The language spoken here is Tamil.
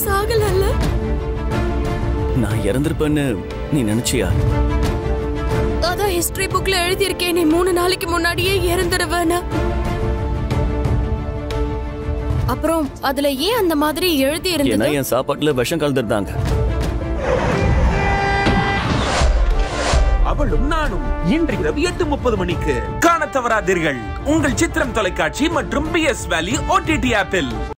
இன்னும் சாகலல்ல? நான் இறந்திருப்பேன்னு நீ நினைச்சியா? அதான் ஹிஸ்டரி புக்ல எழுதியிருக்கேன், நீ 3 நாளைக்கு முன்னாடியே இறந்துடுவேனா. அப்புறம் அதுல ஏன் அந்த மாதிரி எழுதி இருந்தது? என் சாப்பாட்டுல விஷம் கலந்துருந்தாங்க. அவளும் நானும் இன்று 20:30 மணிக்கு காணத் தவறாதீர்கள் உங்கள் சித்திரம் தொலைக்காட்சி மற்றும் PS Value OTT ஆப்பில்.